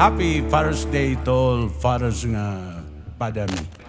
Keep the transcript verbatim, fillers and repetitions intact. happy Father's Day to all fathers nga padami.